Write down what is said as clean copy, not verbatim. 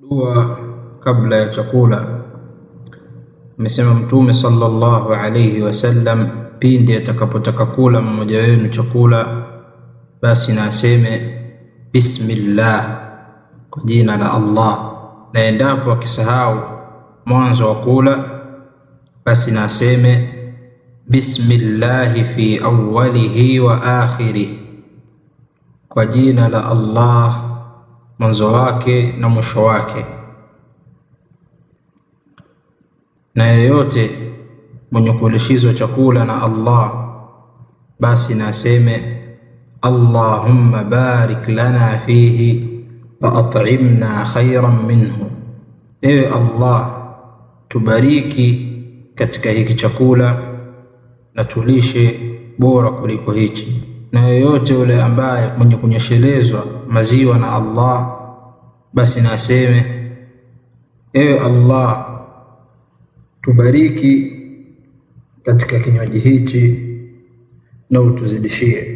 Dua kabla ya chakula. Amesema Mtume sallallahu alayhi wasallam, pindi atakapotaka kula mmoja wenu chakula, basi na aseme bismillah, kwa jina la Allah. Na endapo akisahau mwanzo wa kula, basi na aseme bismillahi fi awwalihi wa akhirih, kwa jina la Allah mwanzo wake na mwisho wake. Na yeyote mwenye kulishizwa chakula na Allah, basi na aseme Allahumma barik lana fihi wa at'imna khayran minhu, ewe Allah tubariki katika hiki chakula na tulishe bora kuliko hichi. Na yeyote yule ambaye mwenye kunyeshelezwa maziwa na Allah, basi na aseme ewe Allah tubariki katika kinywaji hichi na utuzidishie.